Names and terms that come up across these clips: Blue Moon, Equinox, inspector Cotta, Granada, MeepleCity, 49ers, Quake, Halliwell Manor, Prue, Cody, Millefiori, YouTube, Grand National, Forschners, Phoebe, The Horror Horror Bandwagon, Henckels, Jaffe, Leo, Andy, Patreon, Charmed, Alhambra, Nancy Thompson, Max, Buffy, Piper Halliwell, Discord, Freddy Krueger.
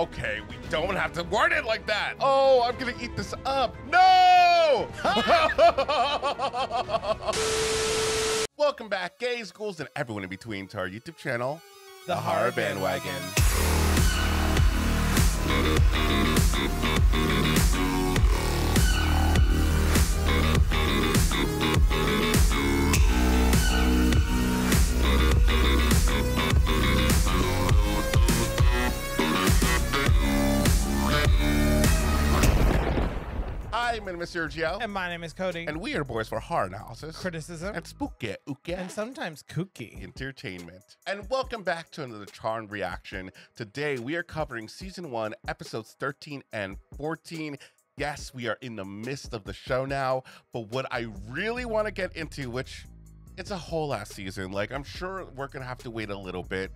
Okay, we don't have to word it like that. Oh, I'm gonna eat this up. No! Welcome back, gays, ghouls, and everyone in between, to our YouTube channel, The Horror Bandwagon. I'm Mr. Gio. And my name is Cody. And we are boys for horror analysis, criticism, and spooky, ooky, and sometimes kooky entertainment. And welcome back to another Charmed reaction. Today we are covering season 1, episodes 13 and 14. Yes, we are in the midst of the show now, but what I really want to get into, which it's a whole ass season. Like, I'm sure we're going to have to wait a little bit,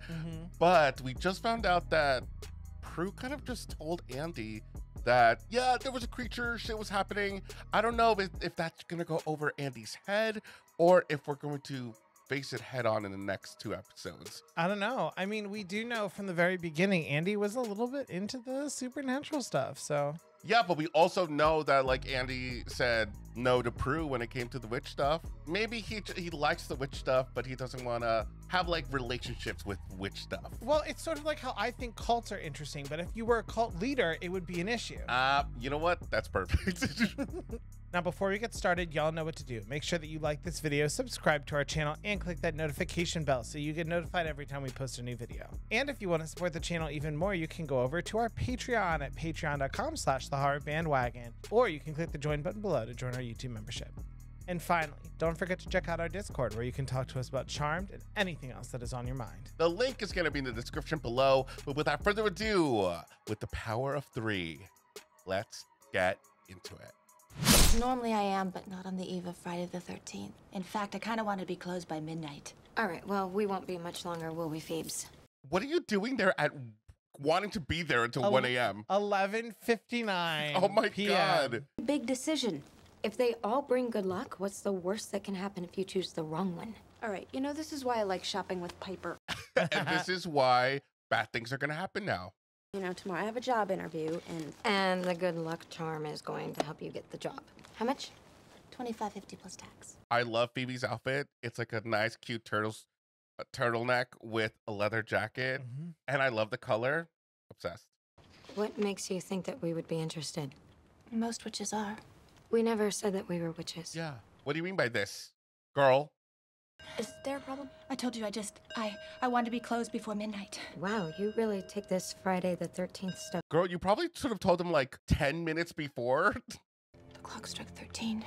but we just found out that Prue kind of just told Andy that, yeah, there was a creature, shit was happening. I don't know if that's gonna go over Andy's head or if we're going to face it head on in the next two episodes. I don't know. I mean, we do know from the very beginning, Andy was a little bit into the supernatural stuff, so. Yeah, but we also know that, like, Andy said no to Prue when it came to the witch stuff. Maybe he likes the witch stuff, but he doesn't want to have, like, relationships with witch stuff. Well, it's sort of like how I think cults are interesting, but if you were a cult leader, it would be an issue. You know what? That's perfect. Now, before we get started, y'all know what to do. Make sure that you like this video, subscribe to our channel, and click that notification bell so you get notified every time we post a new video. And if you want to support the channel even more, you can go over to our Patreon at patreon.com/thehorrorbandwagon, or you can click the join button below to join our YouTube membership. And finally, don't forget to check out our Discord, where you can talk to us about Charmed and anything else that is on your mind. The link is going to be in the description below, but without further ado, with the power of 3, let's get into it. Normally I am, but not on the eve of Friday the 13th. In fact, I kind of want to be closed by midnight. All right, well, we won't be much longer, will we, Phoebes? What are you doing there at wanting to be there until 1 a.m.? 11:59. Oh my God. Big decision. If they all bring good luck, what's the worst that can happen if you choose the wrong one? All right, you know, this is why I like shopping with Piper. And this is why bad things are going to happen now. You know, tomorrow I have a job interview, and the good luck charm is going to help you get the job. How much? $25.50 plus tax. I love Phoebe's outfit. It's like a nice, cute turtleneck with a leather jacket, and I love the color. Obsessed. What makes you think that we would be interested? Most witches are. We never said that we were witches. Yeah. What do you mean by this, girl? Is there a problem? I told you, I wanted to be closed before midnight. Wow, you really take this Friday the 13th stuff. Girl, you probably sort of told him like 10 minutes before. The clock struck 13.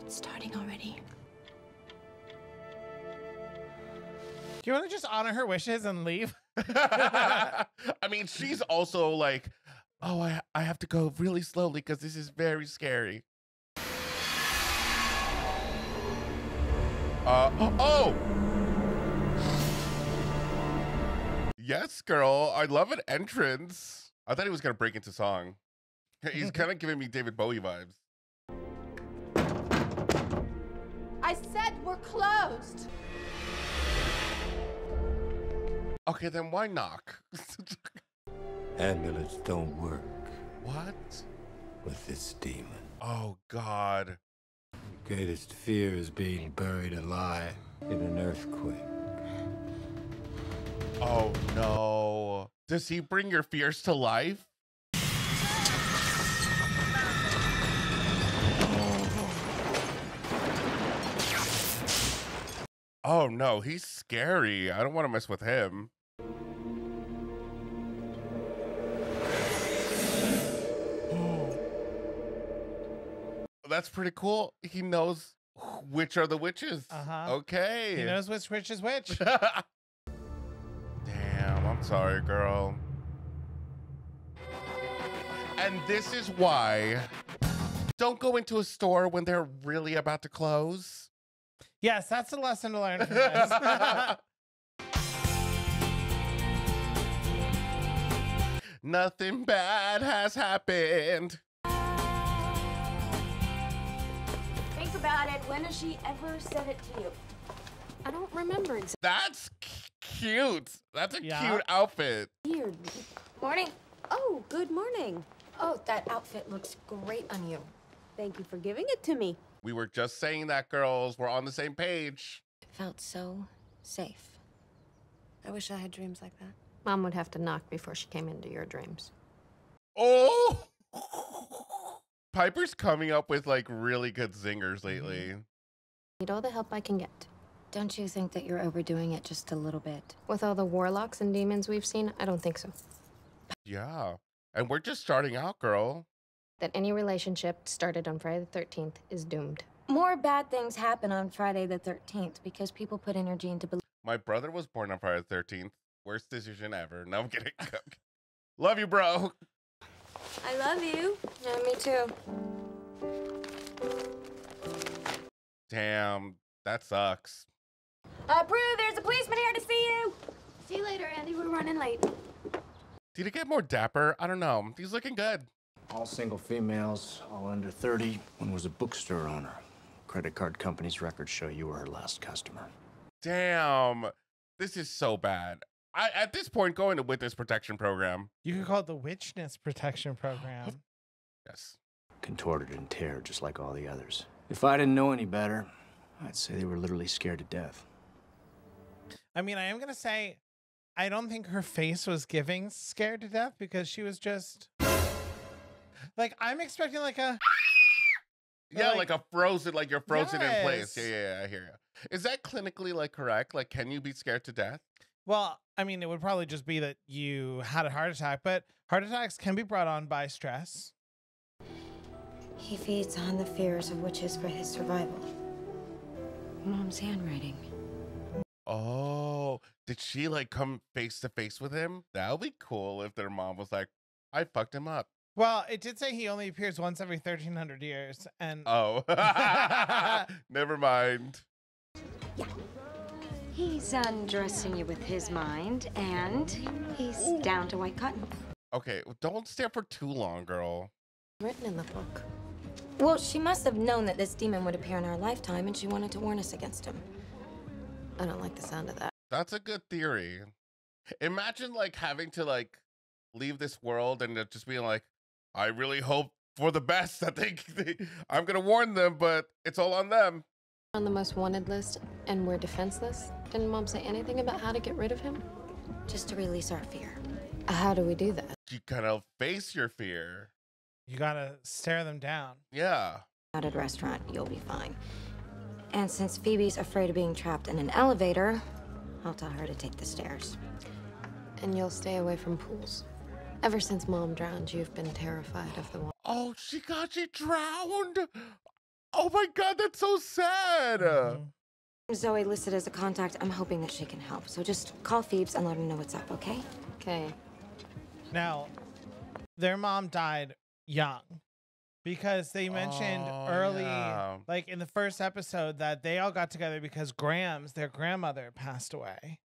It's starting already. Do you want to just honor her wishes and leave? I mean, she's also like, oh, I have to go really slowly because this is very scary. Oh! Yes, girl. I love an entrance. I thought he was going to break into song. He's kind of giving me David Bowie vibes. I said we're closed. Okay, then why knock? Amulets don't work. What? With this demon. Oh, God. The greatest fear is being buried alive in an earthquake. Oh no. Does he bring your fears to life? Oh no, he's scary. I don't want to mess with him. That's pretty cool. He knows which are the witches. Okay. He knows which witch is which. Damn, I'm sorry, girl. And this is why don't go into a store when they're really about to close. Yes, that's a lesson to learn from this. Nothing bad has happened. About it. When has she ever said it to you? I don't remember exactly. That's cute. That's a cute outfit. Weird. Morning. Oh, good morning. Oh, that outfit looks great on you. Thank you for giving it to me. We were just saying that, girls. We're on the same page. It felt so safe. I wish I had dreams like that. Mom would have to knock before she came into your dreams. Oh! Piper's coming up with, like, really good zingers lately. Need all the help I can get. Don't you think that you're overdoing it just a little bit? With all the warlocks and demons we've seen, I don't think so. Yeah. And we're just starting out, girl. That any relationship started on Friday the 13th is doomed. More bad things happen on Friday the 13th because people put energy into belief. My brother was born on Friday the 13th. Worst decision ever. No, I'm kidding. Love you, bro. I love you. Yeah, me too. Damn, that sucks. Prue, there's a policeman here to see you. See you later, Andy. We're running late. Did it get more dapper? I don't know. He's looking good. All single females, all under 30. One was a bookstore owner. Credit card company's records show you were her last customer. Damn, this is so bad. I, at this point, going to witness protection program. You could call it the witchness protection program. Yes. Contorted in terror, just like all the others. If I didn't know any better, I'd say they were literally scared to death. I mean, I am going to say, I don't think her face was giving scared to death because she was just like, I'm expecting like a. Yeah, like a frozen, like you're frozen in place. Yeah, yeah, yeah, I hear you. Is that clinically like correct? Like, can you be scared to death? Well, I mean, it would probably just be that you had a heart attack, but heart attacks can be brought on by stress. He feeds on the fears of witches for his survival. Mom's handwriting. Oh, did she like come face to face with him? That would be cool if their mom was like, I fucked him up. Well, it did say he only appears once every 1,300 years, and oh, never mind. Yeah, he's undressing you with his mind, and he's ooh, down to white cotton. Okay, don't stare for too long, girl. Written in the book. Well, she must have known that this demon would appear in our lifetime, and she wanted to warn us against him. I don't like the sound of that. That's a good theory. Imagine like having to like leave this world and just being like, I really hope for the best. I think I'm going to warn them, but it's all on them. On the most wanted list, and we're defenseless. Didn't Mom say anything about how to get rid of him? Just to release our fear. How do we do that? You kind of face your fear. You got to stare them down. Yeah. At a restaurant, you'll be fine. And since Phoebe's afraid of being trapped in an elevator, I'll tell her to take the stairs. And you'll stay away from pools. Ever since Mom drowned, you've been terrified of the water. Oh, she got you drowned. Oh my God, that's so sad. Mm-hmm. Zoe listed as a contact. I'm hoping that she can help. So just call Phoebes and let her know what's up, okay? Okay. Now, their mom died young because they mentioned early, like in the first episode, that they all got together because Graham's, their grandmother, passed away.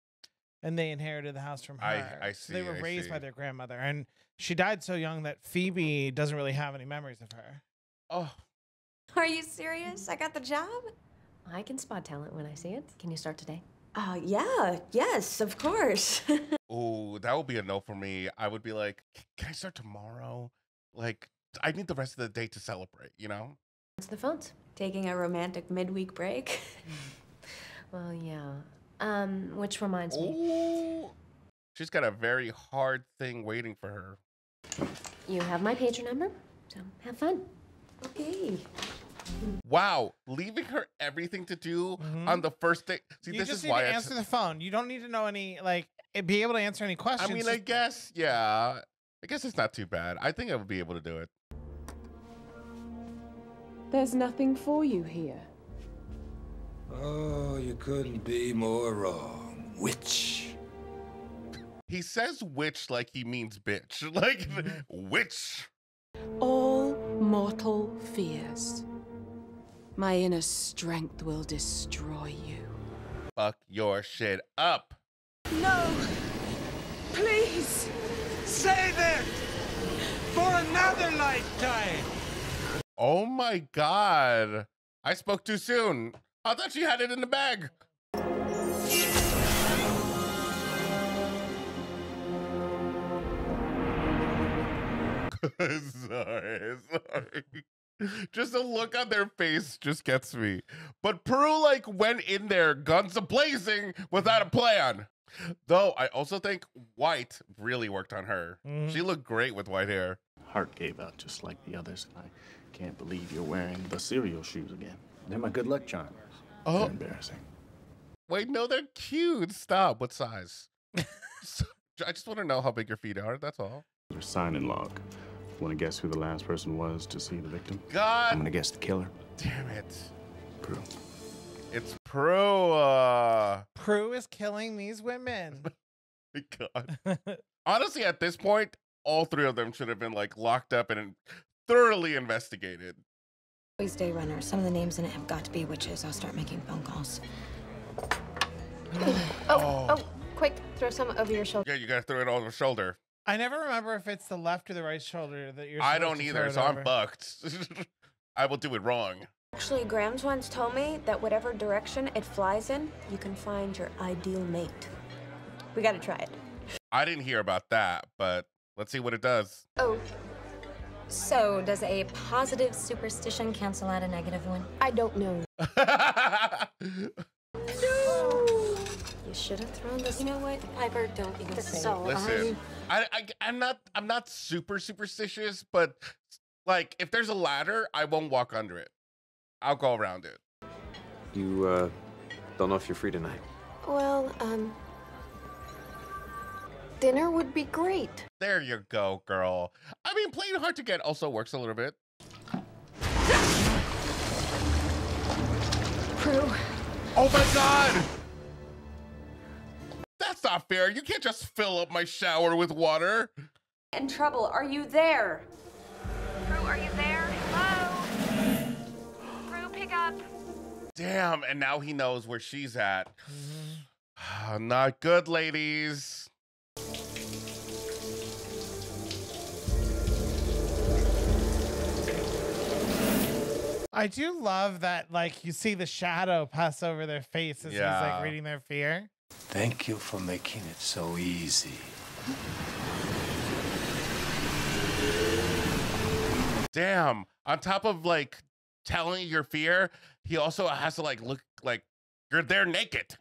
And they inherited the house from her. I see. So they were raised by their grandmother. And she died so young that Phoebe doesn't really have any memories of her. Oh. Are you serious? I got the job? I can spot talent when I see it. Can you start today? Oh, yeah. Yes, of course. Oh, that would be a no for me. I would be like, can I start tomorrow? Like, I need the rest of the day to celebrate, you know? What's the font? Taking a romantic midweek break. Well, yeah. Which reminds me. She's got a very hard thing waiting for her. You have my Patreon number, so have fun. Okay. Wow, leaving her everything to do on the first day. See, you this just is need why to answer the phone. You don't need to know any, like, be able to answer any questions. I mean, I guess, yeah. I guess it's not too bad. I think I would be able to do it. There's nothing for you here. Oh, you couldn't be more wrong. Witch. He says witch like he means bitch. Like, witch. All mortal fears. My inner strength will destroy you. Fuck your shit up. No. Please. Save it. For another lifetime. Oh my God. I spoke too soon. I thought she had it in the bag. Sorry. Just a look on their face just gets me. But Prue, like, went in there, guns a-blazing, without a plan. Though, I also think white really worked on her. Mm. She looked great with white hair. Heart gave out just like the others, and I can't believe you're wearing the cereal shoes again. They're my good luck charms. Oh. They're embarrassing. Wait, no, they're cute. Stop. What size? I just want to know how big your feet are, that's all. There's sign-in log. Want to guess who the last person was to see the victim? God! I'm going to guess the killer. Damn it. Prue. It's Prue. Prue is killing these women. God. Honestly, at this point, all three of them should have been, like, locked up and thoroughly investigated. Always day runner. Some of the names in it have got to be witches. I'll start making phone calls. Oh. Quick, throw some over your shoulder. Yeah, you gotta throw it over your shoulder. I never remember if it's the left or the right shoulder that you're supposed to throw it over. I don't either, so I'm fucked. I will do it wrong. Actually, Grams once told me that whatever direction it flies in, you can find your ideal mate. We gotta try it. I didn't hear about that, but let's see what it does. Oh. So, does a positive superstition cancel out a negative one? I don't know. You should have thrown this. You know what, Piper? Don't even say it. Listen, I'm not super superstitious, but like, if there's a ladder, I won't walk under it. I'll go around it. You don't know if you're free tonight. Well, dinner would be great. There you go, girl. I mean, playing hard to get also works a little bit. Prue. Oh my God. That's not fair. You can't just fill up my shower with water. In trouble. Are you there? Prue, are you there? Hello? Prue, pick up. Damn, and now he knows where she's at. Not good, ladies. I do love that, like, you see the shadow pass over their face as he's, like, reading their fear. Thank you for making it so easy. Damn. On top of, like, telling your fear, he also has to, like, look like you're there naked.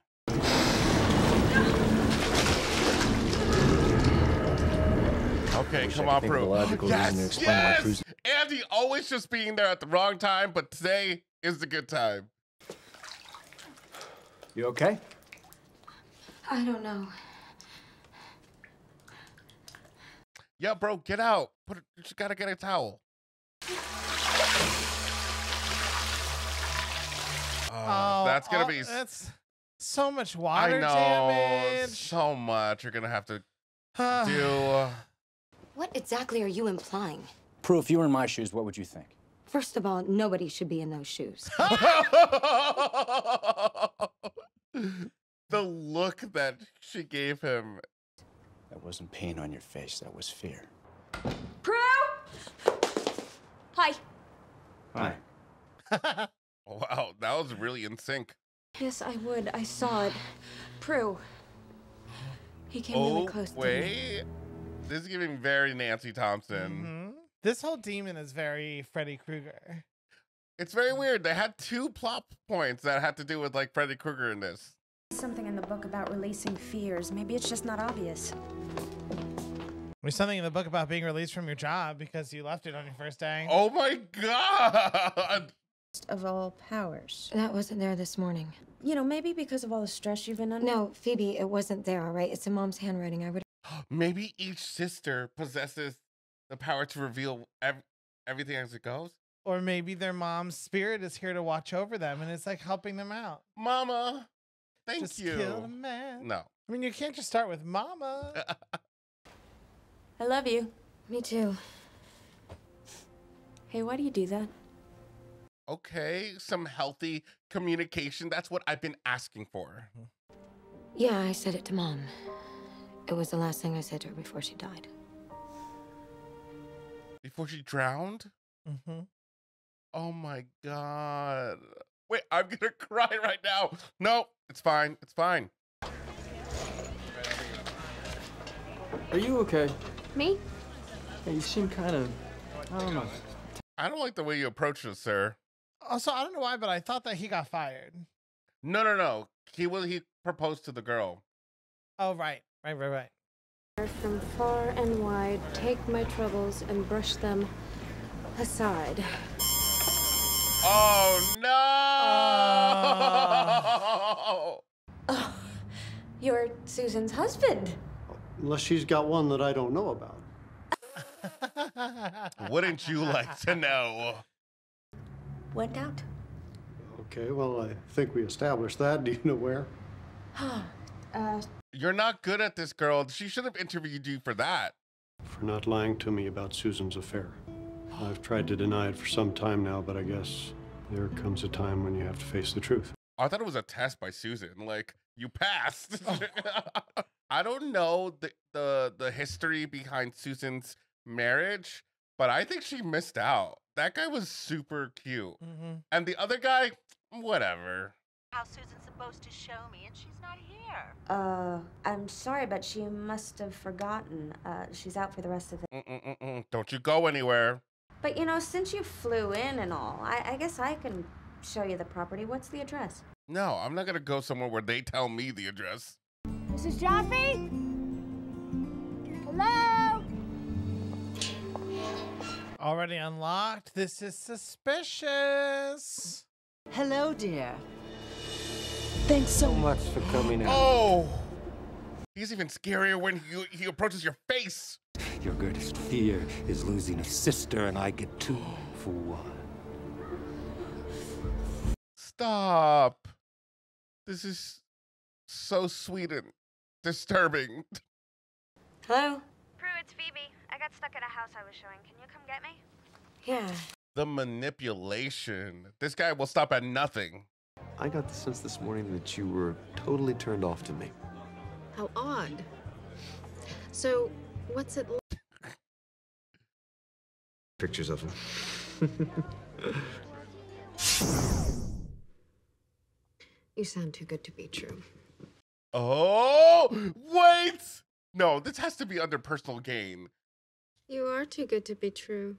Okay, come on, Prue. Yes, yes! Andy always just being there at the wrong time, but today is the good time. You okay? I don't know. Yeah, bro, get out. You just gotta get a towel. Oh, that's gonna be... That's so much water damage. So much you're gonna have to do. What exactly are you implying? Prue, if you were in my shoes, what would you think? First of all, nobody should be in those shoes. The look that she gave him. That wasn't pain on your face, that was fear. Prue! Hi. Hi. Wow, that was really in sync. Yes, I would. I saw it. Prue. He came really close to me. This is giving very Nancy Thompson. Mm-hmm. This whole demon is very Freddy Krueger. It's very weird. They had two plot points that had to do with, like, Freddy Krueger in this. Something in the book about releasing fears. Maybe it's just not obvious. There's something in the book about being released from your job because you left it on your first day. Oh my God! Of all powers. That wasn't there this morning. You know, maybe because of all the stress you've been under. No, Phoebe, it wasn't there, all right? It's in Mom's handwriting. I would. Maybe each sister possesses the power to reveal everything as it goes. Or maybe their mom's spirit is here to watch over them and it's like helping them out. Mama! Thank just you. Kill a man. No. I mean, you can't just start with mama. I love you. Me too. Hey, why do you do that? Okay, some healthy communication. That's what I've been asking for. Yeah, I said it to Mom. It was the last thing I said to her before she died. Before she drowned? Mm-hmm. Oh my God. Wait, I'm gonna cry right now. No, it's fine. It's fine. Are you okay? Me? Yeah, you seem kind of, I don't know. I don't like the way you approach this, sir. Also, I don't know why, but I thought that he got fired. No, no, no. He proposed to the girl. Oh, right. From far and wide, take my troubles and brush them aside. Oh, no! Oh, you're Susan's husband. Unless she's got one that I don't know about. Wouldn't you like to know? Went out. Okay, well, I think we established that. Do you know where? You're not good at this, girl. She should have interviewed you for that. For not lying to me about Susan's affair. I've tried to deny it for some time now, but I guess there comes a time when you have to face the truth. I thought it was a test by Susan. Like, you passed. I don't know the history behind Susan's marriage, but I think she missed out. That guy was super cute. Mm-hmm. And the other guy, whatever. How Susan's supposed to show me and she's not here. I'm sorry, but she must have forgotten. She's out for the rest of the Don't you go anywhere. But you know, since you flew in and all, I guess I can show you the property. What's the address? No, I'm not gonna go somewhere where they tell me the address. Mrs. Jaffe? Hello? Already unlocked. This is suspicious. Hello, dear. Thanks so much for coming out. Oh! He's even scarier when he approaches your face. Your greatest fear is losing a sister, and I get 2 for 1. Stop. This is so sweet and disturbing. Hello? Prue, it's Phoebe. I got stuck at a house I was showing. Can you come get me? Yeah. The manipulation. This guy will stop at nothing. I got the sense this morning that you were totally turned off to me. How odd. So, what's it like? Pictures of him. You sound too good to be true. Oh, wait! No, this has to be under personal gain. You are too good to be true.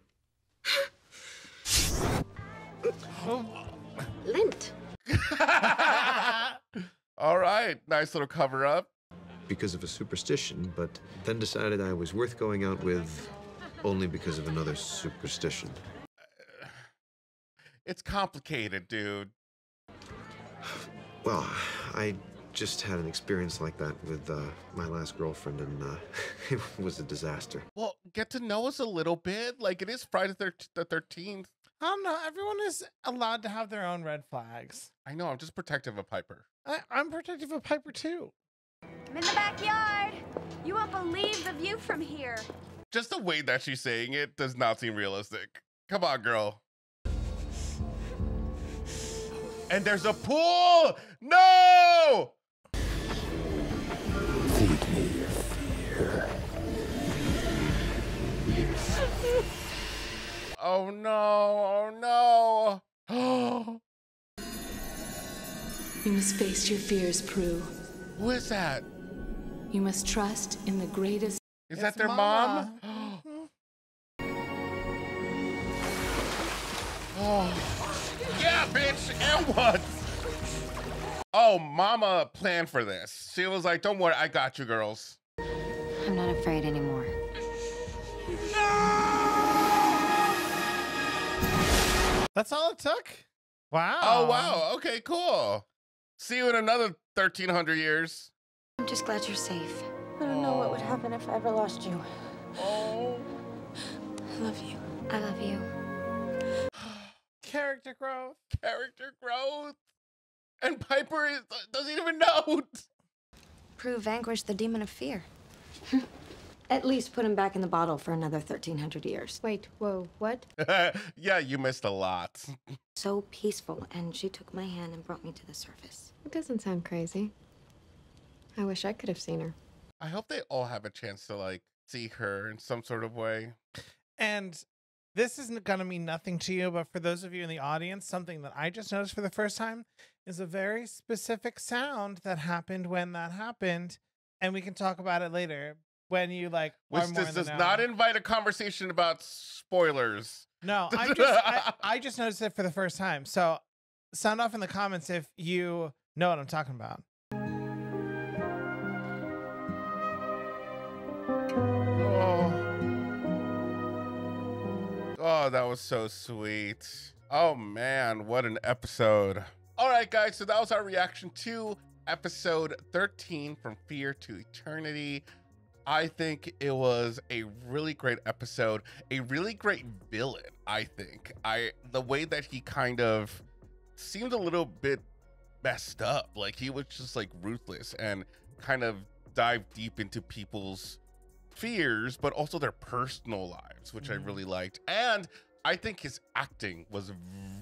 Lint. All right, nice little cover up. Because of a superstition, but then decided I was worth going out with only because of another superstition. It's complicated, dude. Well, I just had an experience like that with my last girlfriend, and it was a disaster. Well, get to know us a little bit. Like, it is Friday the 13th. I don't know. Everyone is allowed to have their own red flags. I know. I'm just protective of Piper. I'm protective of Piper, too. I'm in the backyard. You won't believe the view from here. Just the way that she's saying it does not seem realistic. Come on, girl. And there's a pool. No! Feed me your fear. Oh no, oh no. You must face your fears, Prue. Who is that? You must trust in the greatest. Is that their mom? Oh. Yeah, bitch, and what? Oh, mama planned for this. She was like, don't worry, I got you girls. I'm not afraid anymore. No! That's all it took? Wow. Oh, wow. Okay, cool. See you in another 1,300 years. I'm just glad you're safe. I don't know what would happen if I ever lost you. Oh. I love you. I love you. Character growth. Character growth. And Piper doesn't even know. Prue vanquished the demon of fear. At least put him back in the bottle for another 1,300 years. Wait, whoa, what? Yeah, you missed a lot. So peaceful, and she took my hand and brought me to the surface. It doesn't sound crazy. I wish I could have seen her. I hope they all have a chance to, like, see her in some sort of way. And this isn't going to mean nothing to you, but for those of you in the audience, something that I just noticed for the first time is a very specific sound that happened when that happened, and we can talk about it later. when you like are which this does not invite a conversation about spoilers. No, I'm just, I just noticed it for the first time. So sound off in the comments if you know what I'm talking about. Oh, oh, that was so sweet. Oh man, what an episode. All right, guys, so that was our reaction to episode 13, From Fear to Eternity. I think it was a really great episode, a really great villain, I think. The way that he kind of seemed a little bit messed up, like he was just like ruthless and kind of dive deep into people's fears, but also their personal lives, which I really liked. And I think his acting was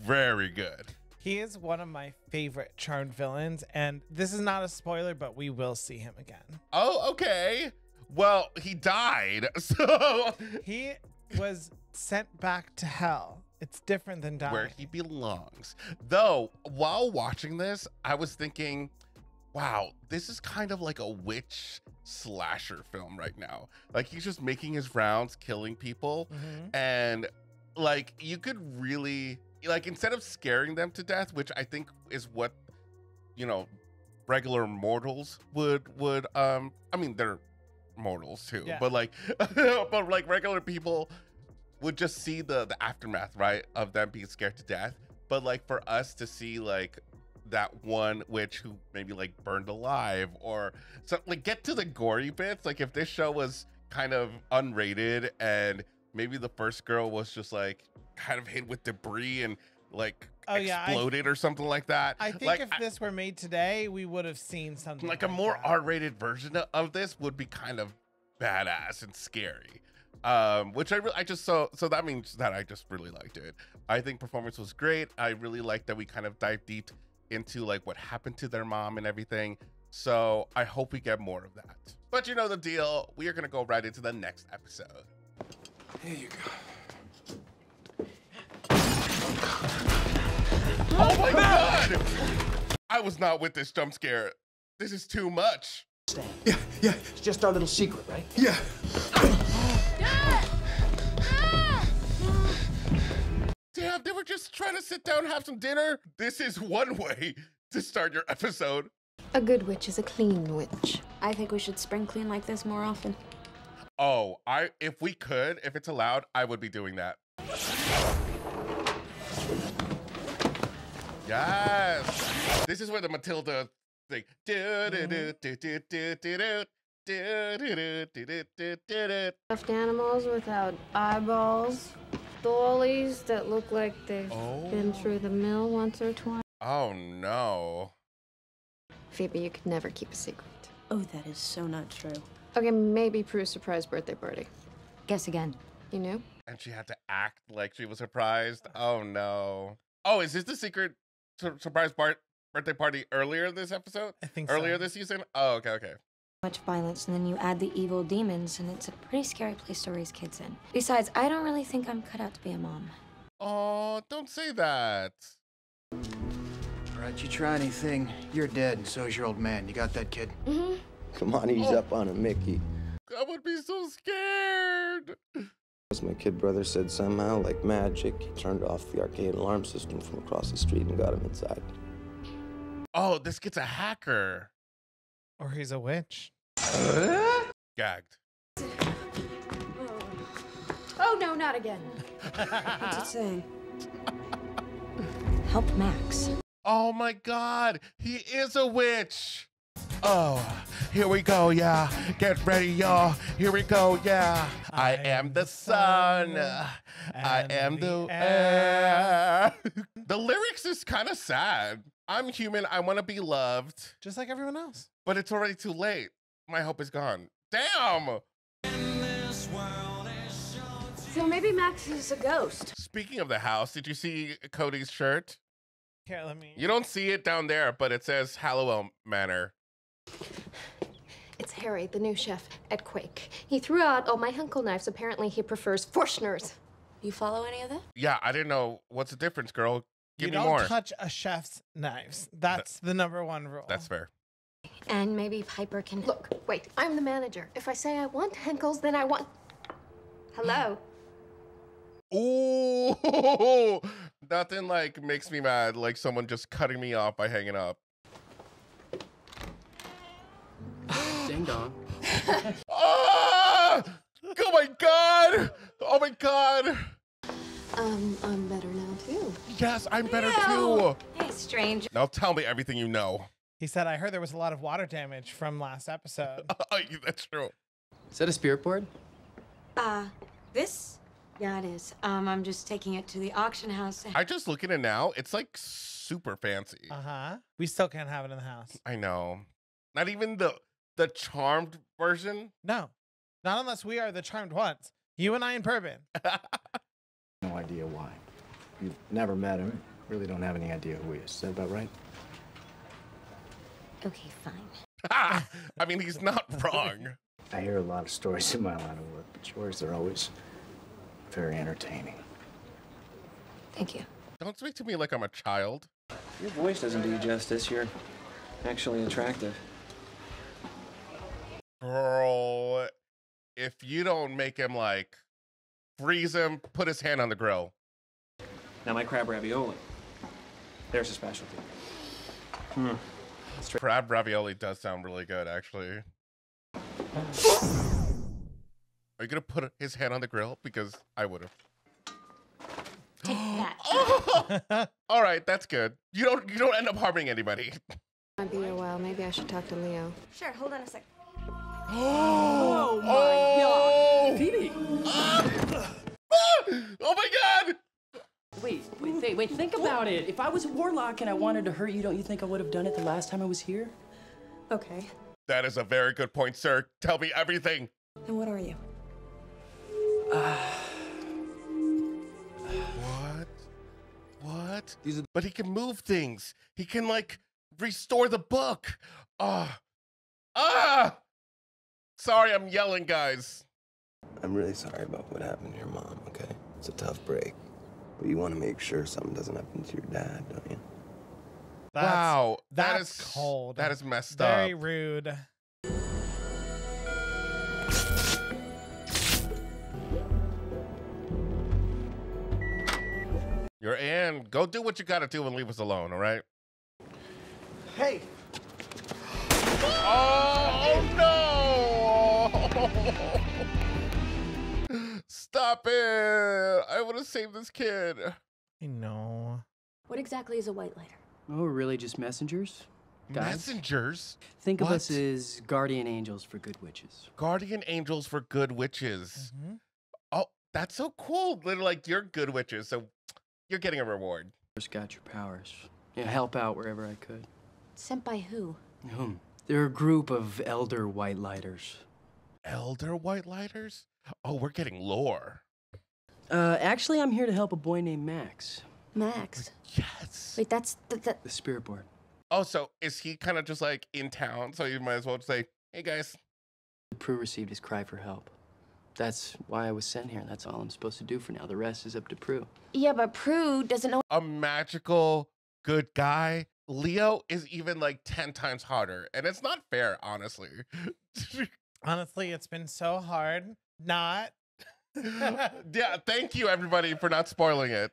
very good. He is one of my favorite Charmed villains, and this is not a spoiler, but we will see him again. Oh, okay. Well, he died, so... He was sent back to hell. It's different than dying. Where he belongs. Though, while watching this, I was thinking, wow, this is kind of like a witch slasher film right now. Like, he's just making his rounds, killing people, and, like, you could really... Like, instead of scaring them to death, which I think is what, you know, regular mortals would I mean, they're mortals too, but like but like regular people would just see the aftermath, right, of them being scared to death. But like for us to see like that one witch who maybe like burned alive or so, like get to the gory bits. Like if this show was kind of unrated and maybe the first girl was just like kind of hit with debris and like exploded or something like that. I think like, if this were made today, we would have seen something like a more R-rated version of this would be kind of badass and scary. Which I just saw, so that means that I just really liked it. I think performance was great. I really liked that we kind of dive deep into like what happened to their mom and everything. So I hope we get more of that. But you know the deal. We are gonna go right into the next episode. Here you go. Oh my God! I was not with this jump scare. This is too much. Yeah, yeah. It's just our little secret, right? Yeah. Damn, they were just trying to sit down and have some dinner. This is one way to start your episode. A good witch is a clean witch. I think we should spring clean like this more often. Oh, if we could, if it's allowed, I would be doing that. Yes, this is where the Matilda thing. Stuffed animals without eyeballs, dollies that look like they've been through the mill once or twice. Oh no, Phoebe, you could never keep a secret. Oh, that is so not true. Okay, maybe Prue's surprise birthday party. Guess again. You knew? And she had to act like she was surprised. Oh no. Oh, is this the secret? Surprise birthday party earlier this episode? I think earlier this season? Oh, okay, okay. Much violence, and then you add the evil demons, and it's a pretty scary place to raise kids in. Besides, I don't really think I'm cut out to be a mom. Oh, don't say that. All right, you try anything, you're dead, and so's your old man. You got that, kid? Mm-hmm. Come on, ease up on him, Mickey. I would be so scared. As my kid brother said, somehow, like magic, he turned off the arcade alarm system from across the street and got him inside. Oh, this gets a hacker. Or he's a witch. Gagged. Oh, no, not again. What's it saying? Help Max. Oh, my God. He is a witch. Oh, here we go, yeah. Get ready, y'all. Here we go, yeah. I am the sun. I am the air. The lyrics is kind of sad. I'm human. I want to be loved. Just like everyone else. But it's already too late. My hope is gone. Damn. So maybe Max is a ghost. Speaking of the house, did you see Cody's shirt? Here, let me... You don't see it down there, but it says Halliwell Manor. It's Harry, the new chef at Quake. He threw out all my Henckels knives. Apparently, he prefers Forschners. You follow any of that? Yeah, I didn't know. What's the difference, girl? Give me more. You don't touch a chef's knives. That's the number one rule. That's fair. and maybe Piper can... Look, wait, I'm the manager. If I say I want Henckels, then I want... Hello? Ooh, nothing like makes me mad like someone just cutting me off by hanging up. Ding dong. Ah! Oh my god! Oh my god! I'm better now too. Yes, I'm better too. Hey, stranger. Now tell me everything you know. He said, I heard there was a lot of water damage from last episode. That's true. Is that a spirit board? This? Yeah, it is. I'm just taking it to the auction house. I just look at it now. It's like super fancy. Uh-huh. We still can't have it in the house. I know. Not even the Charmed version? No. Not unless we are the Charmed ones. You and I and Bourbon. No idea why. You've never met him. Really don't have any idea who he is. Is that about right? Okay, fine. Ah, I mean, he's not wrong. I hear a lot of stories in my line of work, but yours are always very entertaining. Thank you. Don't speak to me like I'm a child. Your voice doesn't do you justice. You're actually attractive. Girl, if you don't make him like freeze him, put his hand on the grill. Now my crab ravioli. There's a specialty. Hmm. Crab ravioli does sound really good, actually. Are you gonna put his hand on the grill? Because I would have. Take that. Oh! All right, that's good. You don't end up harming anybody. Might be a while. Maybe I should talk to Leo. Sure. Hold on a sec. Oh, oh my god, Phoebe! Oh my god! Wait, think about it. If I was a warlock and I wanted to hurt you, don't you think I would have done it the last time I was here? Okay. That is a very good point, sir. Tell me everything. And what are you? What? What? But he can move things. He can, like, restore the book. Sorry, I'm yelling, guys. I'm really sorry about what happened to your mom, okay? It's a tough break. But you want to make sure something doesn't happen to your dad, don't you? That's, wow, that is cold. That is messed up. Very rude. Your aunt, go do what you gotta do and leave us alone, all right? Hey. Oh no! Stop it! I want to save this kid. I know. What exactly is a white lighter? Oh, we're really just messengers? Guys? Messengers? Think of us as guardian angels for good witches. Guardian angels for good witches. Mm-hmm. Oh, that's so cool. They're like, you're good witches, so you're getting a reward. Just got your powers. Yeah, help out wherever I could. Sent by who? They're a group of elder white lighters. Elder white lighters? Oh, we're getting lore. Actually, I'm here to help a boy named Max. Max? Yes. Wait, that's the spirit board. Oh, so is he kind of just like in town? So you might as well just say, hey, guys. Prue received his cry for help. That's why I was sent here. That's all I'm supposed to do for now. The rest is up to Prue. Yeah, but Prue doesn't know. A magical good guy. Leo is even like 10 times harder. And it's not fair, honestly. Honestly, it's been so hard. Not. Yeah, thank you everybody for not spoiling it.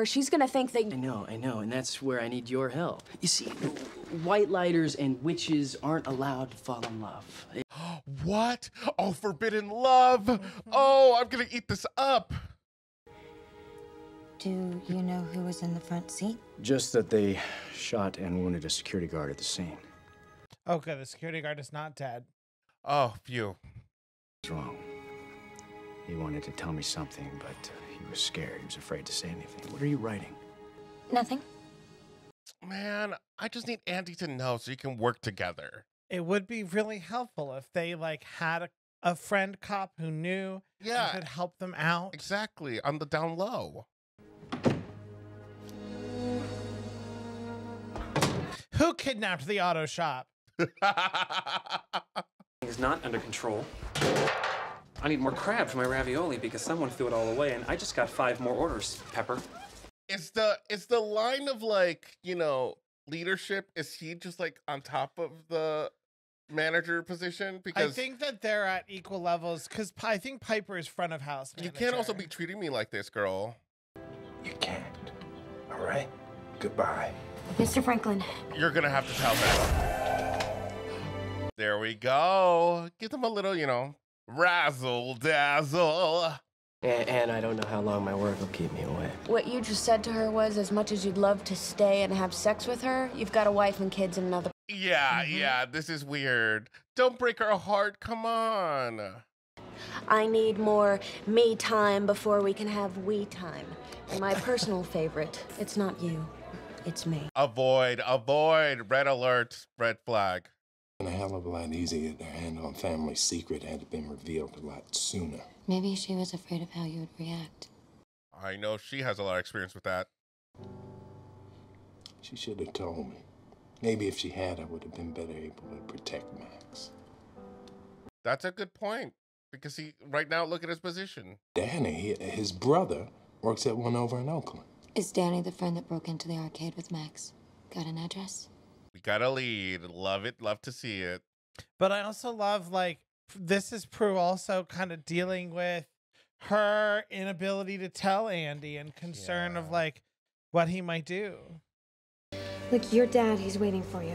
Or she's gonna think they... I know, and that's where I need your help. You see, white lighters and witches aren't allowed to fall in love. What? Oh, forbidden love! Oh, I'm gonna eat this up! Do you know who was in the front seat? Just that they shot and wounded a security guard at the scene. Okay, the security guard is not dead. Oh, phew. What's wrong? He wanted to tell me something, but he was scared. He was afraid to say anything. What are you writing? Nothing. Man, I just need Andy to know so you can work together. It would be really helpful if they like had a friend cop who knew and could help them out. Exactly, on the down low. Who kidnapped the auto shop? It's not under control. I need more crab for my ravioli because someone threw it all away, and I just got 5 more orders. Pepper. It's the line of like, you know, leadership? Is he just like on top of the manager position? Because I think that they're at equal levels, because I think Piper is front of house manager. You can't also be treating me like this, girl. You can't. All right? Goodbye. Mr. Franklin. You're going to have to tell them. There we go. Get them a little, you know, razzle dazzle. And I don't know how long my work will keep me away. What you just said to her was, as much as you'd love to stay and have sex with her, you've got a wife and kids and another. Yeah, yeah, this is weird. Don't break her heart. Come on. I need more me time before we can have we time. My personal favorite. It's not you. It's me. Avoid. Red alert. Red flag. And a hell of a lot easier to get their hand on family secret had it been revealed a lot sooner. Maybe she was afraid of how you would react. I know she has a lot of experience with that. She should have told me. Maybe if she had, I would have been better able to protect Max. That's a good point. Because he, right now, look at his position. Danny, his brother, works at one over in Oakland. Is Danny the friend that broke into the arcade with Max? Got an address? We got a lead. Love it. Love to see it. But I also love, like, this is Prue also kind of dealing with her inability to tell Andy and concern of, like, what he might do. Look, your dad, he's waiting for you.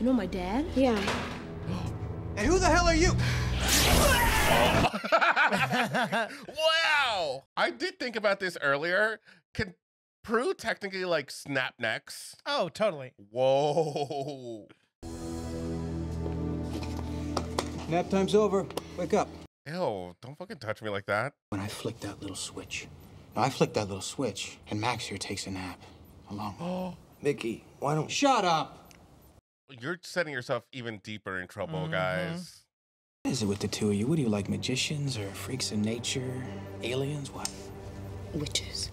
You know my dad? Yeah. And who the hell are you? Wow! I did think about this earlier. Can Prue technically like snap necks? Oh, totally. Whoa. Nap time's over. Wake up. Ew, don't fucking touch me like that. When I flick that little switch. I flick that little switch and Max here takes a nap. Along. Oh. Mickey, why don't... Shut up! You're setting yourself even deeper in trouble, guys. What is it with the two of you? What do you like, magicians or freaks of nature? Aliens? What? Witches.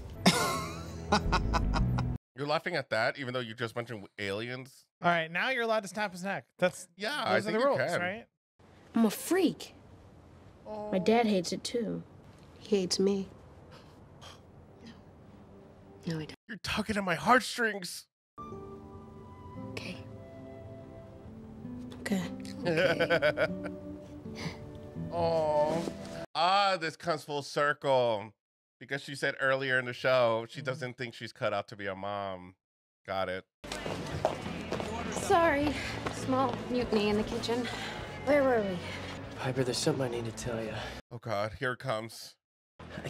You're laughing at that, even though you just mentioned aliens? All right, now you're allowed to snap his neck. That's... Yeah, I think you can. Right? I'm a freak. Oh. My dad hates it, too. He hates me. No, he doesn't. You're tugging at my heartstrings. Okay. Okay. Oh, this comes full circle because she said earlier in the show she doesn't think she's cut out to be a mom. Got it. Sorry, small mutiny in the kitchen. Where were we? Piper, there's something I need to tell you. Oh God, here it comes. I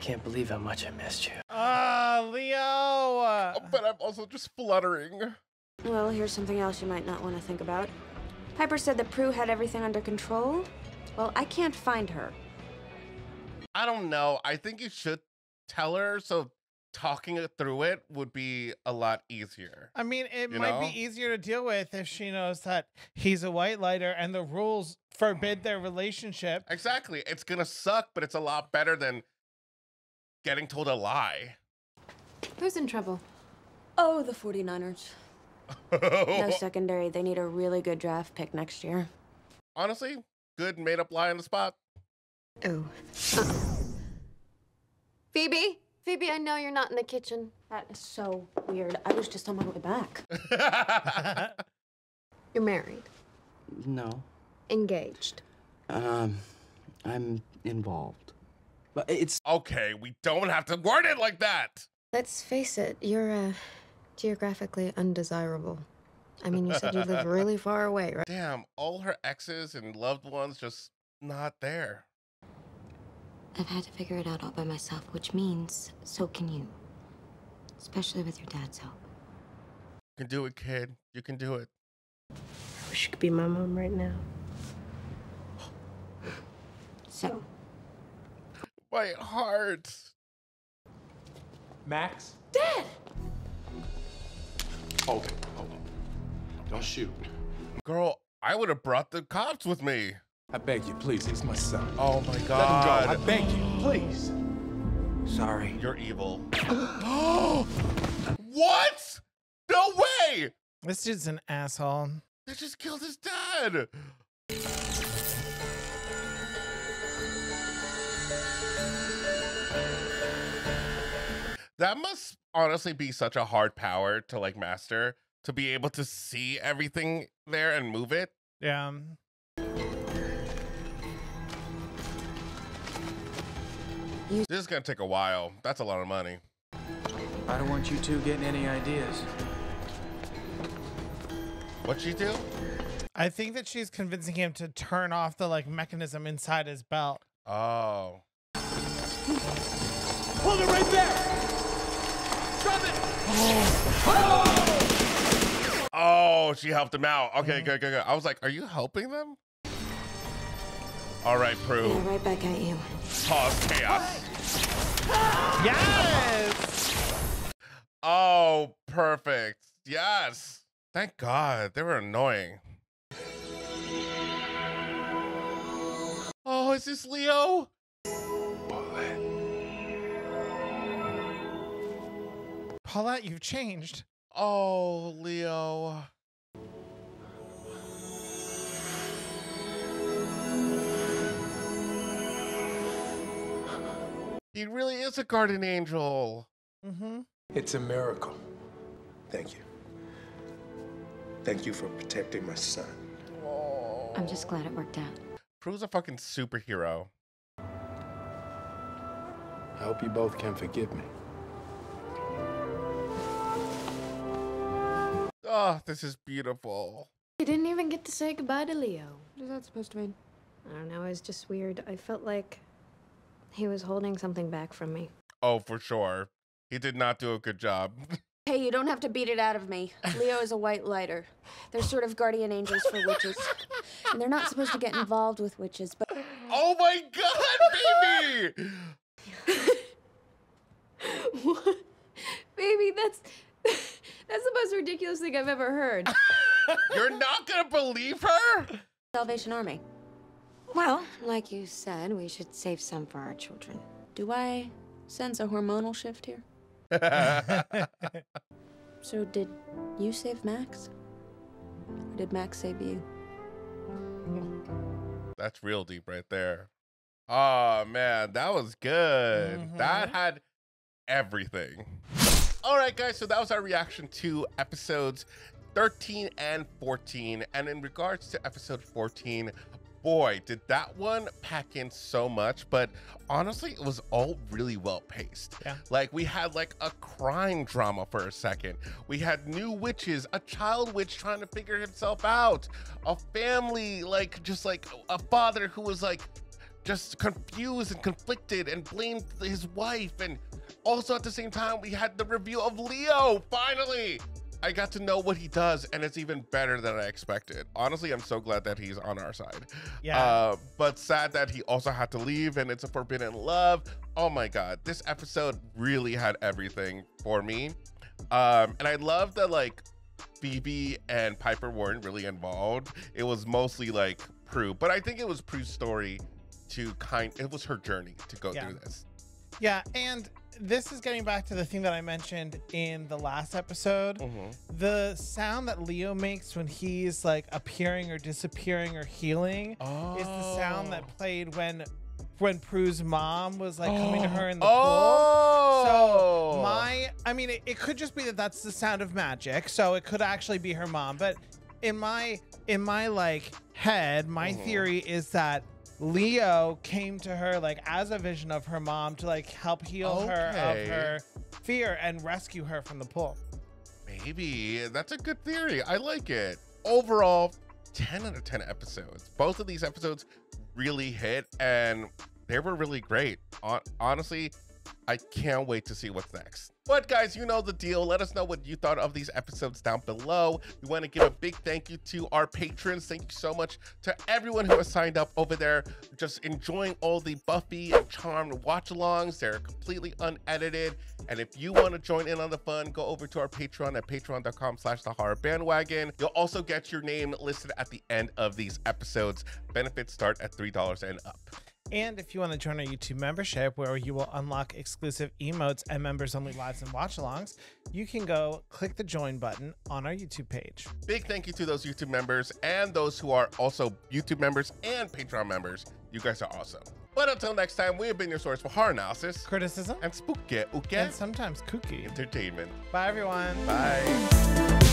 can't believe how much I missed you. Ah, Leo! But I'm also just fluttering. Well, here's something else you might not want to think about. Piper said that Prue had everything under control. Well, I can't find her. I don't know. I think you should tell her, so talking it through it would be a lot easier. I mean, it might be easier to deal with if she knows that he's a white lighter and the rules forbid their relationship. Exactly. It's going to suck, but it's a lot better than getting told a lie. Who's in trouble? Oh, the 49ers. No secondary. They need a really good draft pick next year. Honestly, good made-up lie on the spot. Oh. Phoebe? Phoebe, I know you're not in the kitchen. That is so weird. I was just on my way back. You're married? No. Engaged? I'm involved. But it's... Okay, we don't have to word it like that! Let's face it, you're, geographically undesirable. I mean, you said you live really far away, right? Damn, all her exes and loved ones just not there. I've had to figure it out all by myself, which means so can you. Especially with your dad's help. You can do it, kid. You can do it. I wish you could be my mom right now. So. My heart. Max? Dad! Hold on. Don't shoot. Girl, I would have brought the cops with me. I beg you, please. He's my son. Oh, my God. Let him go. I beg you, please. Sorry. You're evil. What? No way. This dude's an asshole. They just killed his dad. That must honestly be such a hard power to like master, to be able to see everything there and move it. Yeah. This is gonna take a while. That's a lot of money. I don't want you two getting any ideas. What'd she do? I think that she's convincing him to turn off the like mechanism inside his belt. Oh. Hold it right there. Drop it. Oh, oh, she helped him out. Okay, good, good, good. I was like, are you helping them? All right, Prue. Yeah, right back at you. Pause chaos. Yes. Oh, perfect. Yes. Thank God, they were annoying. Oh, is this Leo? Paulette. Paulette, you've changed. Oh, Leo. He really is a guardian angel. Mm-hmm. It's a miracle. Thank you. Thank you for protecting my son. I'm just glad it worked out. Prue's a fucking superhero. I hope you both can forgive me. Oh, this is beautiful. You didn't even get to say goodbye to Leo. What is that supposed to mean? I don't know, it's just weird. I felt like he was holding something back from me. Oh, for sure. He did not do a good job. Hey, you don't have to beat it out of me. Leo is a white lighter. They're sort of guardian angels for witches. And they're not supposed to get involved with witches, but... Oh my God, baby! What? Baby, that's the most ridiculous thing I've ever heard. You're not gonna believe her? Salvation Army. Well, like you said, we should save some for our children. Do I sense a hormonal shift here? So did you save Max? Or did Max save you? That's real deep right there. Oh man, that was good. That had everything. All right guys, so that was our reaction to episodes 13 and 14. And in regards to episode 14, boy, did that one pack in so much, but honestly, it was all really well paced. Yeah. Like we had like a crime drama for a second. We had new witches, a child witch trying to figure himself out, a family, like just like a father who was like just confused and conflicted and blamed his wife. And also at the same time, we had the reveal of Leo, finally. I got to know what he does, and it's even better than I expected. Honestly, I'm so glad that he's on our side. Yeah. But sad that he also had to leave, and it's a forbidden love. Oh my God, this episode really had everything for me. And I love that like Phoebe and Piper weren't really involved. It was mostly like Prue, but I think it was Prue's story to it was her journey to go through this. Yeah, and this is getting back to the thing that I mentioned in the last episode. The sound that Leo makes when he's like appearing or disappearing or healing is the sound that played when Prue's mom was like coming to her in the pool. So I mean, it could just be that that's the sound of magic. So it could actually be her mom. But in my like head, my theory is that Leo came to her like as a vision of her mom to like help heal her of her fear and rescue her from the pool. Maybe that's a good theory. I like it. Overall, 10 out of 10 episodes. Both of these episodes really hit and they were really great. Honestly, I can't wait to see what's next. But guys, you know the deal. Let us know what you thought of these episodes down below. We want to give a big thank you to our patrons. Thank you so much to everyone who has signed up over there. Just enjoying all the Buffy and Charmed watch-alongs. They're completely unedited. And if you want to join in on the fun, go over to our Patreon at patreon.com/thehorrorbandwagon. You'll also get your name listed at the end of these episodes. Benefits start at $3 and up. And if you want to join our YouTube membership where you will unlock exclusive emotes and members only lives and watch alongs, you can go click the join button on our YouTube page. Big thank you to those YouTube members and those who are also YouTube members and Patreon members. You guys are awesome. But until next time, we have been your source for horror analysis, criticism, and spooky, and sometimes kooky entertainment. Bye, everyone. Bye.